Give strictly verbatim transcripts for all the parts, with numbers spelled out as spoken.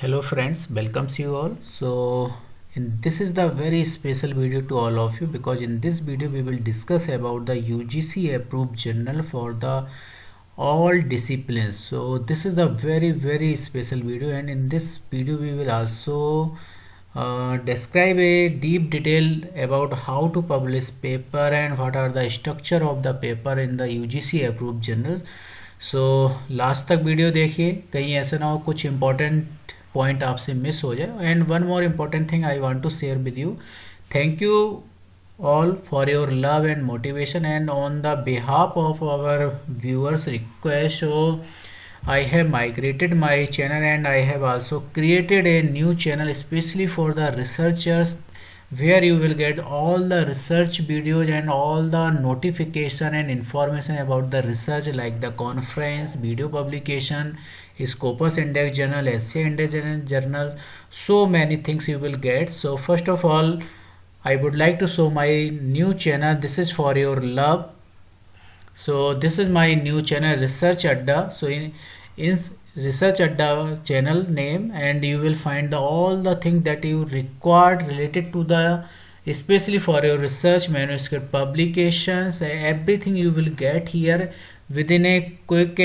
Hello friends, welcomes you all. So in this is the very special video to all of you, because in this video we will discuss about the U G C approved journal for the all disciplines. So this is the very very special video, and in this video we will also uh, describe a deep detail about how to publish paper and what are the structure of the paper in the U G C approved journals. So last तक video देखिए, कहीं ऐसा ना हो कुछ important point आपसे miss हो जाए. And one more important thing I want to share with you, thank you all for your love and motivation, and on the behalf of our viewers request so I have migrated my channel and I have also created a new channel specially for the researchers, where you will get all the research videos and all the notification and information about the research like the conference, video publication, Scopus index journal, S C I index journals, so many things you will get. So first of all, I would like to show my new channel. This is for your love. So this is my new channel, Research Adda. So in, in Research Adda channel name, and you will find the, all the things that you required related to the especially for your research, manuscript, publications, everything you will get here within a quick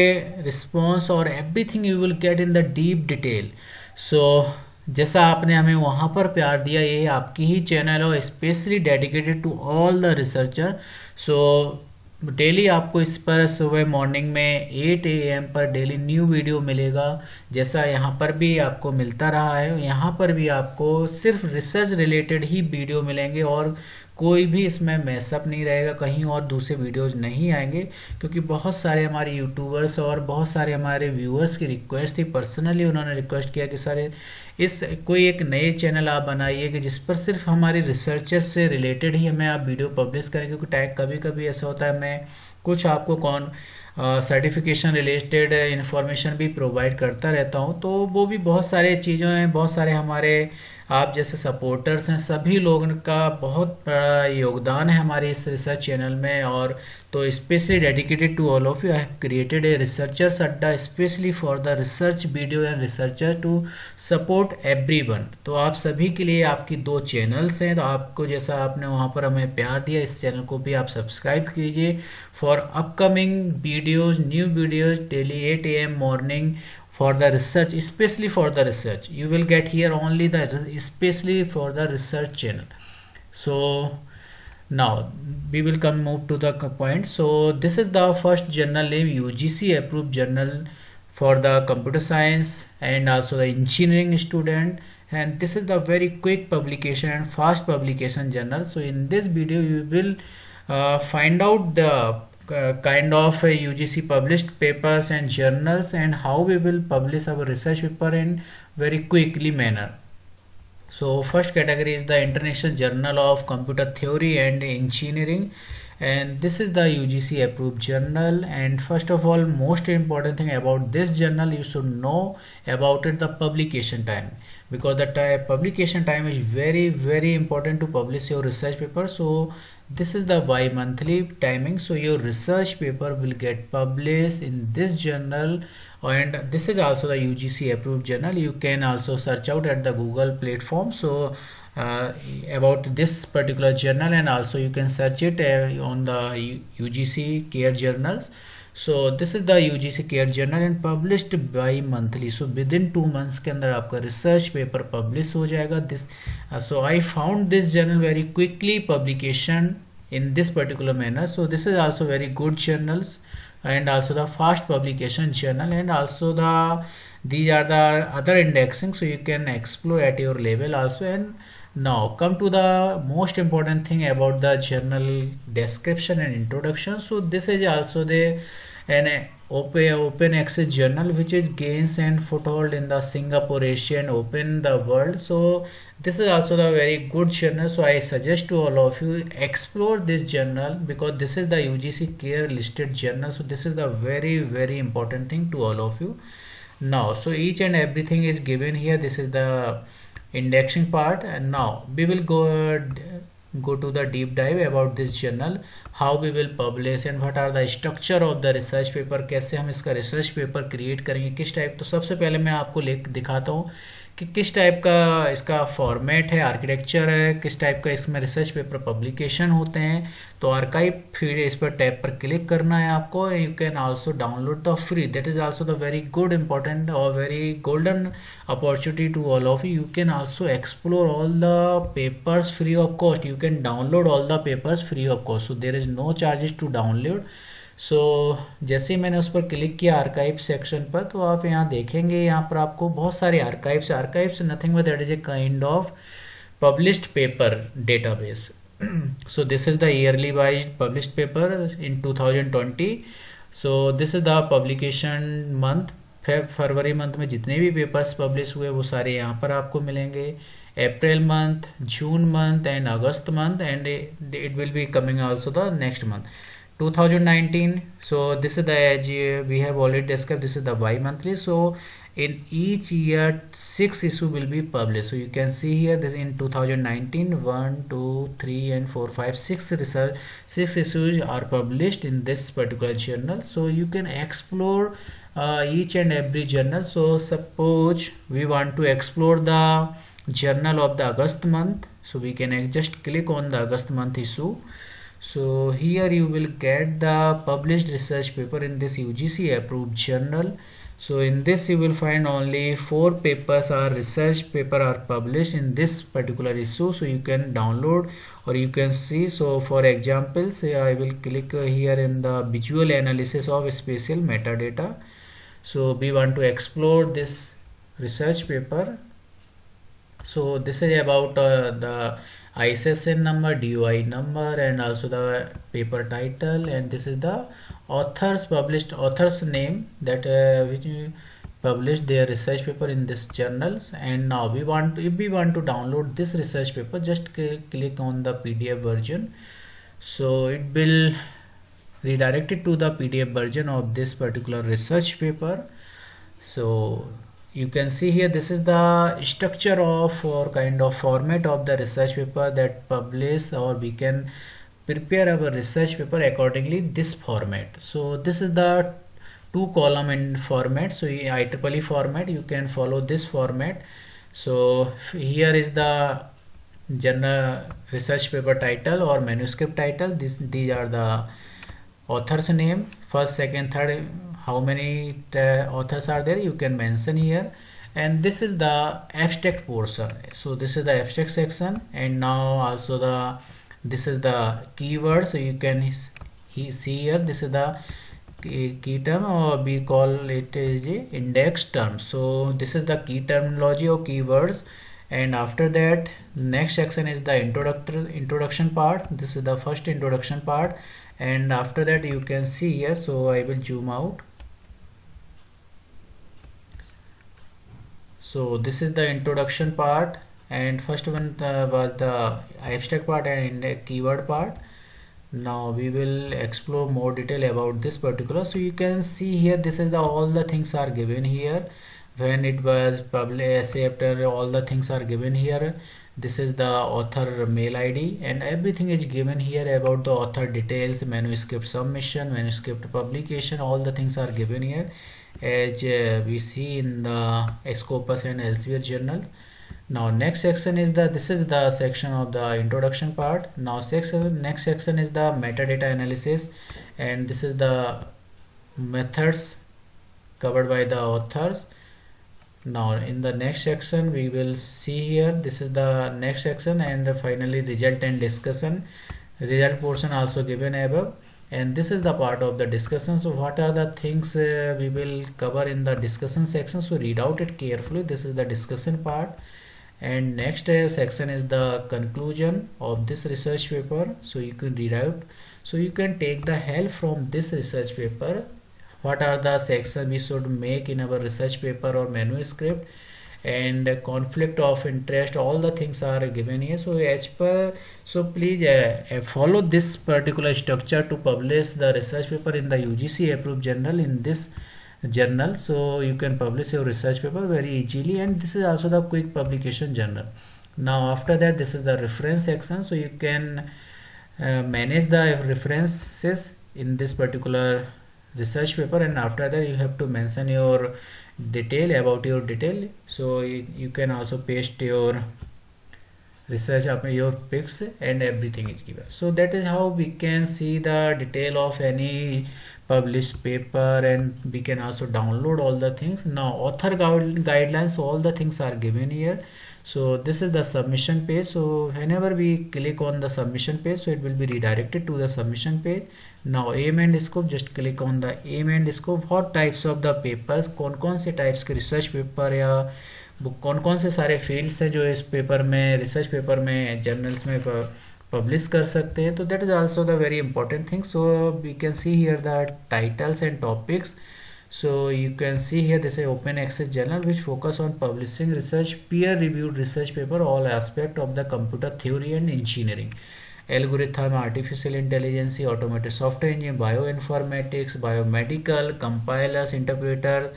response, or everything you will get in the deep detail. So जैसा आपने हमें वहाँ पर प्यार दिया, ये आपकी ही चैनल हो specially dedicated to all the researcher. So daily आपको इस पर सुबह मॉर्निंग में एट ए एम पर डेली न्यू वीडियो मिलेगा, जैसा यहाँ पर भी आपको मिलता रहा है. यहाँ पर भी आपको सिर्फ रिसर्च रिलेटेड ही वीडियो मिलेंगे, और कोई भी इसमें मैसअप नहीं रहेगा, कहीं और दूसरे वीडियोज नहीं आएंगे, क्योंकि बहुत सारे हमारे यूट्यूबर्स और बहुत सारे हमारे व्यूअर्स की रिक्वेस्ट थी, पर्सनली उन्होंने रिक्वेस्ट किया कि सर इस कोई एक नए चैनल आप बनाइए कि जिस पर सिर्फ हमारे रिसर्चर से रिलेटेड ही हमें आप वीडियो पब्लिश करें, क्योंकि टैग कभी कभी ऐसा होता है मैं कुछ आपको कौन सर्टिफिकेशन रिलेटेड इन्फॉर्मेशन भी प्रोवाइड करता रहता हूं, तो वो भी बहुत सारे चीज़ों हैं. बहुत सारे हमारे आप जैसे सपोर्टर्स हैं, सभी लोगों का बहुत बड़ा योगदान है हमारे इस रिसर्च चैनल में, और तो specially dedicated to all of you I have created a researchers अड्डा specially for the research video and researcher to support everyone. तो आप सभी के लिए आपकी दो चैनल्स हैं, तो आपको जैसा आपने वहाँ पर हमें प्यार दिया, इस चैनल को भी आप सब्सक्राइब कीजिए for upcoming videos, new videos daily eight A M morning for the research, especially for the research. You will get here only the especially for the research channel. So now we will come move to the point. So this is the first journal name, U G C approved journal for the computer science and also the engineering student, and this is the very quick publication and fast publication journal. So in this video you will uh, find out the Uh, kind of uh, U G C published papers and journals, and how we will publish our research paper in very quickly manner. So first category is the International Journal of Computer Theory and Engineering, and this is the U G C approved journal. And first of all, most important thing about this journal, you should know about it, the publication time, because the time, publication time is very very important to publish your research paper. So this is the bi-monthly timing, so your research paper will get published in this journal, and this is also the U G C approved journal. You can also search out at the Google platform so uh, about this particular journal, and also you can search it uh, on the U G C CARE journals. So this is the U G C CARE journal and published bi-monthly, so within two months के अंदर आपका research paper publish हो जाएगा. This uh, so I found this journal very quickly publication in this particular manner. So this is also very good journals, and also the fast publication journal, and also the these are the other indexing, so you can explore at your level also. And now come to the most important thing about the journal description and introduction. So this is also the an open, open access journal which is gains and foothold in the Singapore, Asia and open the world. So this is also the very good journal, so I suggest to all of you explore this journal, because this is the U G C CARE listed journal. So this is the very very important thing to all of you. Now so each and everything is given here. This is the indexing part, and now we will go go to the deep dive about this journal, how we will publish and what are the structure of the research paper, कैसे हम इसका research paper create करेंगे, किस type। तो सबसे पहले मैं आपको लेख दिखाता हूँ कि किस type का इसका format है, architecture है, किस type का इसमें research paper publication होते हैं। तो archive फिर इस पर टैब पर क्लिक करना है आपको। You can also download the free, that is also the very good important or very golden opportunity to all of you. You can also explore all the papers free of cost. You can download all the papers free of cost. So there is no charges to download. So जैसे मैंने उस पर click किया archive section पर, तो आप यहाँ देखेंगे यहाँ पर आपको बहुत सारे archives archives nothing but that is a kind of published paper database. So this is the yearly wise published paper in two thousand twenty. So this is the publication month, फरवरी मंथ में जितने भी papers publish हुए वो सारे यहाँ पर आपको मिलेंगे, April month, June month and August month, and it will be coming also the next month two thousand nineteen. So this is the, as we have already discussed, this is the bi-monthly. So in each year six issue will be published. So you can see here this in two thousand nineteen one two three and four five six research six issues are published in this particular journal. So you can explore uh, each and every journal. So suppose we want to explore the journal of the August month, so we can just click on the August month issue. So here you will get the published research paper in this U G C approved journal. So in this you will find only four papers or research paper are published in this particular issue. So you can download or you can see. So for example, say I will click here in the visual analysis of spatial metadata. So we want to explore this research paper. So this is about uh, the I S S N number, D O I number and also the paper title, and this is the authors published author's name that uh, which published their research paper in this journals. And now we want to, if we want to download this research paper, just click on the P D F version. So it will redirect it to the P D F version of this particular research paper. So you can see here this is the structure of or kind of format of the research paper that publish, or we can prepare our research paper accordingly this format. So this is the two column in format, so I triple E format, you can follow this format. So here is the journal research paper title or manuscript title. This, these are the author's name, first, second, third, how many authors are there you can mention here, and this is the abstract portion. So this is the abstract section, and now also the this is the keyword. So you can he, see here this is the key term, or we call it as a index term. So this is the key terminology or keywords, and after that next section is the introductory introduction part. This is the first introduction part, and after that you can see here. So I will zoom out. So this is the introduction part, and first one uh, was the abstract part and the keyword part. Now we will explore more detail about this particular. So you can see here this is the all the things are given here when it was published. Say after all the things are given here, this is the author mail I D and everything is given here about the author details, manuscript submission, manuscript publication, all the things are given here, as uh, we see in the Scopus and Elsevier journal. Now next section is the this is the section of the introduction part. Now section next section is the metadata analysis, and this is the methods covered by the authors. Now in the next section we will see here this is the next section, and finally result and discussion, result portion also given above. And this is the part of the discussion. So what are the things uh, we will cover in the discussion section, so read out it carefully. This is the discussion part, and next uh, section is the conclusion of this research paper. So you can read out, so you can take the help from this research paper, what are the sections we should make in our research paper or manuscript, and conflict of interest, all the things are given here. So as per, so please uh, follow this particular structure to publish the research paper in the U G C approved journal in this journal. So you can publish your research paper very easily, and this is also the quick publication journal. Now after that, this is the reference section, so you can uh, manage the references in this particular research paper, and after that you have to mention your detail about your detail. So you, you can also paste your research up your pics and everything is given. So that is how we can see the detail of any published paper, and we can also download all the things. Now author guidelines, all the things are given here. So this is the submission page. So whenever we click on the submission page, so it will be redirected to the submission page. Now aim and scope, just click on the aim and scope. What types of the papers, कौन कौन से types के research paper या कौन कौन से सारे fields हैं जो इस paper में research paper में journals में publish कर सकते हैं. तो that is also the very important thing. So we can see here the titles and topics. So you can see here this is open access journal which focus on publishing research, peer reviewed research paper, all aspect of the computer theory and engineering, algorithm, artificial intelligence, automated software engineering, bioinformatics, biomedical, compilers, interpreter,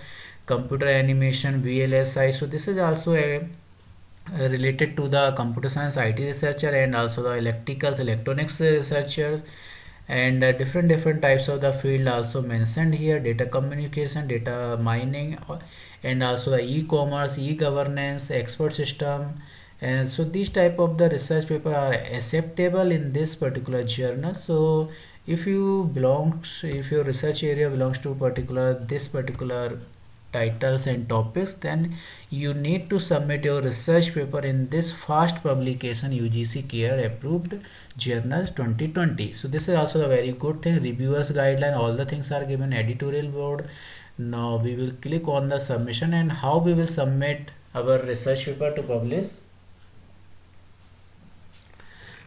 computer animation, V L S I. So this is also a, a related to the computer science I T researcher, and also the electricals, electronics researchers, and uh, different different types of the field also mentioned here, data communication, data mining, and also the e-commerce, e-governance, expert system. And so these type of the research paper are acceptable in this particular journal. So if you belong, if your research area belongs to particular this particular titles and topics, then you need to submit your research paper in this first publication U G C CARE approved journals twenty twenty. So this is also a very good thing. Reviewers guideline, all the things are given, editorial board. Now we will click on the submission, and how we will submit our research paper to publish.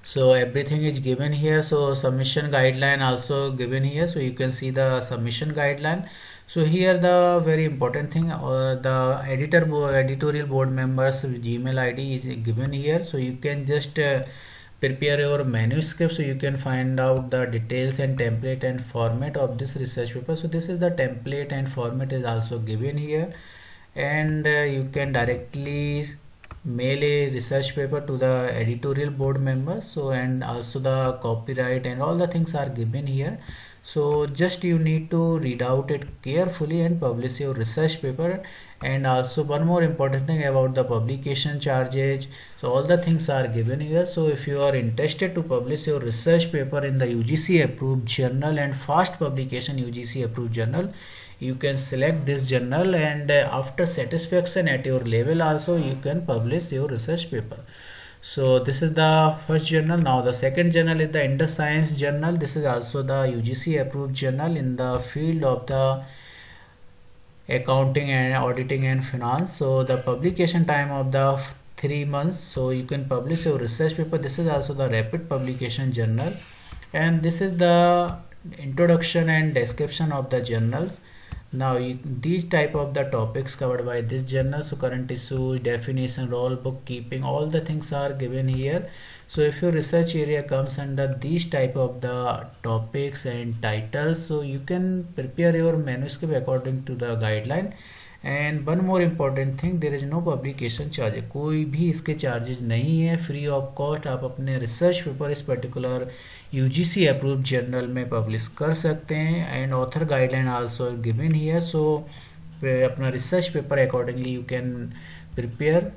So everything is given here. So submission guideline also given here. So you can see the submission guideline. So here the very important thing, uh, the editor board, editorial board members Gmail I D is given here. So you can just uh, prepare your manuscript, so you can find out the details and template and format of this research paper. So this is the template and format is also given here, and uh, you can directly mail a research paper to the editorial board members. So and also the copyright and all the things are given here. So just you need to read out it carefully and publish your research paper. And also one more important thing about the publication charges. So all the things are given here. So if you are interested to publish your research paper in the U G C approved journal and first publication U G C approved journal, you can select this journal, and after satisfaction at your level also you can publish your research paper. So this is the first journal. Now the second journal is the Inderscience journal. This is also the U G C approved journal in the field of the accounting and auditing and finance. So the publication time of the three months, so you can publish your research paper. This is also the rapid publication journal, and this is the introduction and description of the journals. Now you, these type of the topics covered by this journal, so current issues, definition, role, bookkeeping, all the things are given here. So if your research area comes under these type of the topics and titles, so you can prepare your manuscript according to the guideline. And one more important thing, there is no publication charges, कोई भी इसके charges नहीं है, free of cost आप अपने research paper इस particular U G C approved journal में publish कर सकते हैं. And author guideline also given here, so अपना research paper accordingly you can prepare.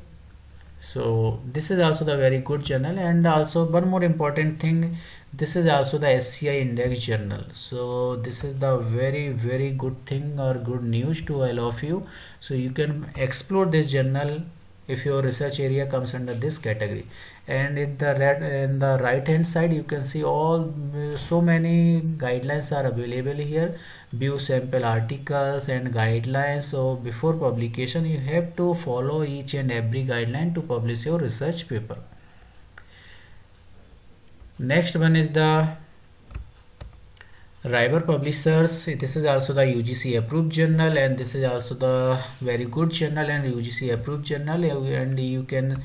So this is also the very good journal. And also one more important thing, this is also the S C I index journal. So this is the very very good thing or good news to all of you. So you can explore this journal if your research area comes under this category. And in the red in the right hand side you can see all so many guidelines are available here, view sample articles and guidelines. So before publication you have to follow each and every guideline to publish your research paper. Next one is the River Publishers. This is also the U G C approved journal, and this is also the very good journal and U G C approved journal. And you can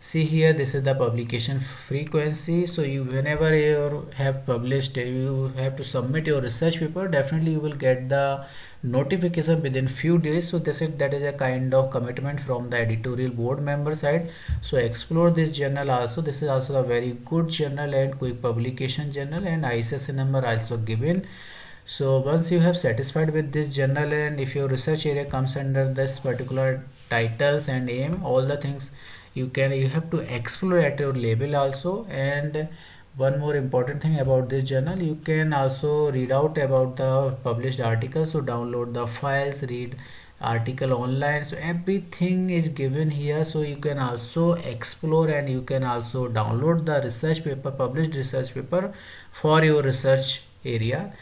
see here this is the publication frequency. So you whenever you have published, you have to submit your research paper, definitely you will get the notification within few days. So they said that is a kind of commitment from the editorial board member side. So explore this journal also. This is also a very good journal and quick publication journal, and I S S N number also given. So once you have satisfied with this journal, and if your research area comes under this particular titles and aim, all the things you can you have to explore at your label also. And one more important thing about this journal, you can also read out about the published articles. So download the files, read article online. So everything is given here. So you can also explore, and you can also download the research paper, published research paper for your research area.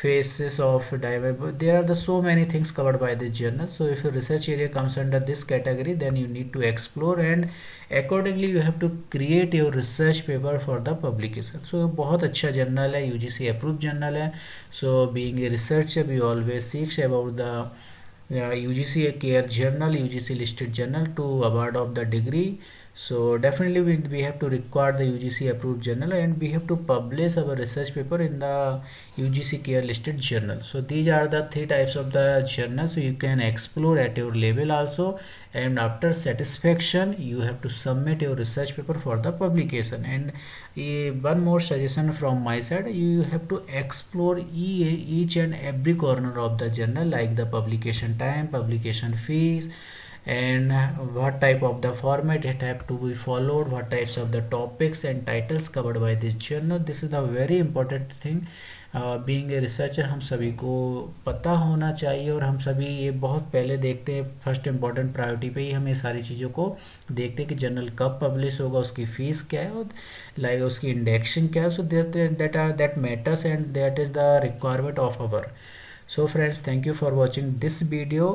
Phases of diverse, there are the so many things covered by this journal. So if your research area comes under this category, then you need to explore, and accordingly you have to create your research paper for the publication. So बहुत अच्छा journal है, U G C approved journal है. So being a researcher, we always seek about the uh, U G C CARE journal, U G C listed journal to award of the degree. So definitely we, we have to require the U G C approved journal, and we have to publish our research paper in the U G C CARE listed journal. So these are the three types of the journals. So you can explore at your level also, and after satisfaction you have to submit your research paper for the publication. And uh, one more suggestion from my side, you have to explore each and every corner of the journal, like the publication time, publication fees, and what type of the format it have to be followed, what types of the topics and titles covered by this journal. This is a very important thing. Uh, being a researcher, हम सभी को पता होना चाहिए, और हम सभी ये बहुत पहले देखते हैं, फर्स्ट इम्पोर्टेंट प्रायोरिटी पे ही हम ये सारी चीज़ों को देखते हैं कि जर्नल कब पब्लिश होगा, उसकी फ़ीस क्या है, और लाइक उसकी इंडेक्शन क्या है. So that are that matters, and that is the requirement of our. So friends, thank you for watching this video.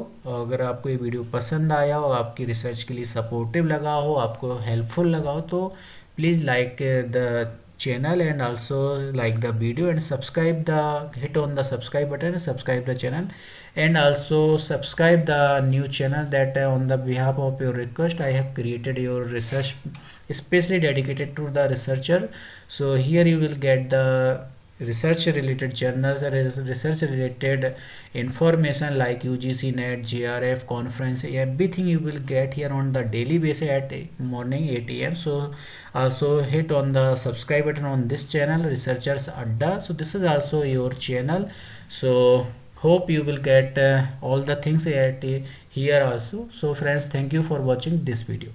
अगर आपको ये वीडियो पसंद आया हो, आपकी रिसर्च के लिए सपोर्टिव लगा हो, आपको हेल्पफुल लगा हो, तो please like the channel and also like the video and subscribe the hit on the subscribe button, subscribe the channel and also subscribe the new channel that on the behalf of your request I have created your research specially dedicated to the researcher. So here you will get the research related journals or research related information like U G C NET, G R F, conference, everything you will get here on the daily basis at morning eight A M So also hit on the subscribe button on this channel, Researchers Adda. So this is also your channel. So hope you will get uh, all the things at uh, here also. So friends, thank you for watching this video.